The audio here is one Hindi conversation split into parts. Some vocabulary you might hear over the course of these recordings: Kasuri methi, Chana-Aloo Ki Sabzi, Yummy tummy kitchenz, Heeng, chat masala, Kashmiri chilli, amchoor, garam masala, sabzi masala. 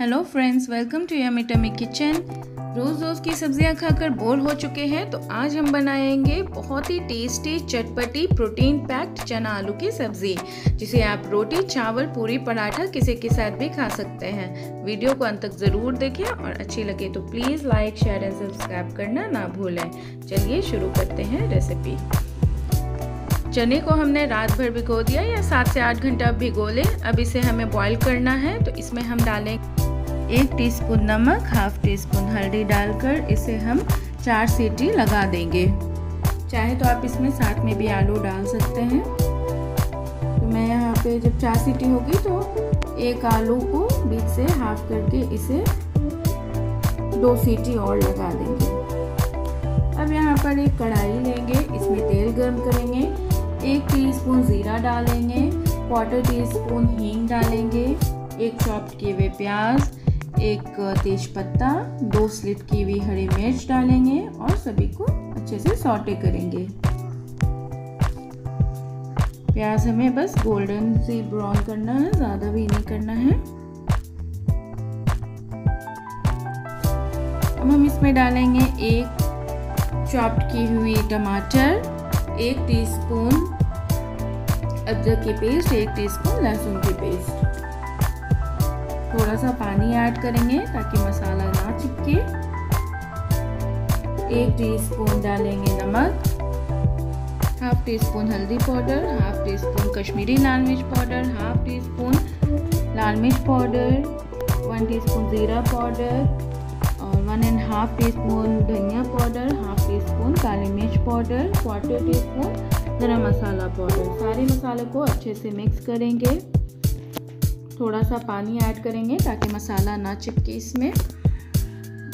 Hello friends, welcome to yummy tummy kitchen. रोज़ की सब्जियां खाकर बोर हो चुके हैं, तो आज हम बनाएंगे बहुत ही टेस्टी चटपटी प्रोटीन पैक्ड चना आलू की सब्जी, जिसे आप रोटी, चावल, पूरी, पराठा किसी के साथ भी खा सकते हैं। वीडियो को अंत तक ज़रूर देखें और अच्छी लगे तो please like, share and subscribe करना ना भूलें। चलिए शुरू करते हैं रेसिपी। चने को हमने रात भर भिगो दिया या 7 से 8 घंटा भिगो ले। अब इसे हमें बॉईल करना है, तो इसमें हम डालें 1 टीस्पून नमक, 1/2 टीस्पून हल्दी डालकर इसे हम 4 सीटी लगा देंगे। चाहे तो आप इसमें साथ में भी आलू डाल सकते हैं। तो मैं यहाँ पे जब 4 सीटी होगी तो एक आलू को बीच से हाफ करके इसे 2 सीटी और लगा देंगे। अब यहाँ पर एक कढ़ाई लेंगे, इसमें तेल गर्म करेंगे, 1 टीस्पून जीरा डालेंगे, 1/4 टीस्पून हींग डालेंगे, 1 चॉप्ड किए हुए प्याज, 1 तेजपत्ता, 2 स्लिट की हुई हरी मिर्च डालेंगे और सभी को अच्छे से सौटे करेंगे। प्याज हमें बस गोल्डन सी ब्राउन करना है, ज़्यादा भी नहीं करना है। अब हम इसमें डालेंगे 1 चॉप्ड की हुई टमाटर, 1 टीस्पून अदरक की पेस्ट, 1 टीस्पून लहसुन की पेस्ट। थोड़ा सा पानी ऐड करेंगे ताकि मसाला ना चिपके। 1 टीस्पून डालेंगे नमक, 1/2 टीस्पून हल्दी पाउडर, 1/2 टीस्पून कश्मीरी लाल मिर्च पाउडर, 1/2 टीस्पून लाल मिर्च पाउडर, 1 टीस्पून जीरा पाउडर और 1 1/2 टीस्पून धनिया पाउडर, 1/2 टीस्पून काली मिर्च पाउडर, 1/4 टीस्पून गरम मसाला पाउडर। सारे मसाले को अच्छे से मिक्स करेंगे। थोड़ा सा पानी ऐड करेंगे ताकि मसाला ना चिपके इसमें,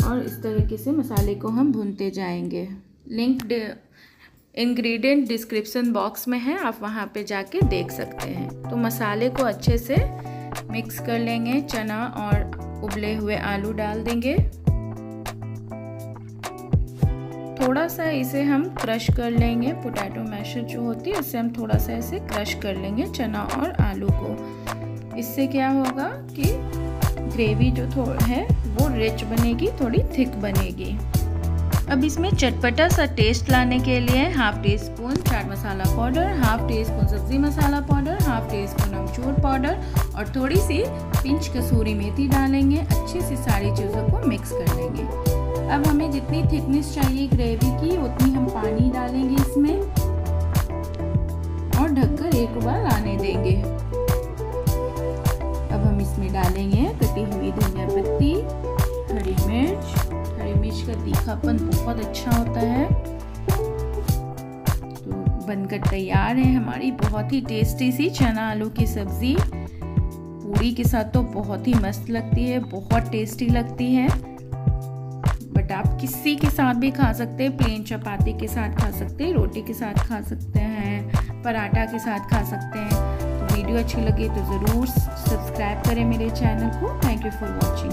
और इस तरीके से मसाले को हम भूनते जाएंगे। लिंक इंग्रेडिएंट डिस्क्रिप्शन बॉक्स में है, आप वहाँ पे जाके देख सकते हैं। तो मसाले को अच्छे से मिक्स कर लेंगे। चना और उबले हुए आलू डाल देंगे। थोड़ा सा इसे हम क्रश कर लेंगे। पोटैटो मैशर जो होती है उससे हम थोड़ा सा इसे क्रश कर लेंगे चना और आलू को। इससे क्या होगा कि ग्रेवी जो थोड़ा है वो रिच बनेगी, थोड़ी थिक बनेगी। अब इसमें चटपटा सा टेस्ट लाने के लिए 1/2 टीस्पून चाट मसाला पाउडर, 1/2 टीस्पून सब्जी मसाला पाउडर, 1/2 टीस्पून अमचूर पाउडर और थोड़ी सी पिंच कसूरी मेथी डालेंगे। अच्छे से सारी चीज़ों को मिक्स कर लेंगे। अब हमें जितनी थिकनेस चाहिए ग्रेवी की उतनी हम पानी डालेंगे इसमें और ढककर एक बार आने देंगे। अब हम इसमें डालेंगे कटी हुई धनिया पत्ती, हरी मिर्च। हरी मिर्च का तीखापन बहुत अच्छा होता है। तो बनकर तैयार है हमारी बहुत ही टेस्टी सी चना आलू की सब्जी। पूरी के साथ तो बहुत ही मस्त लगती है, बहुत टेस्टी लगती है। आप किसी के साथ भी खा सकते हैं, प्लेन चपाती के साथ खा सकते हैं, रोटी के साथ खा सकते हैं, पराठा के साथ खा सकते हैं। तो वीडियो अच्छी लगी तो ज़रूर सब्सक्राइब करें मेरे चैनल को। Thank you for watching.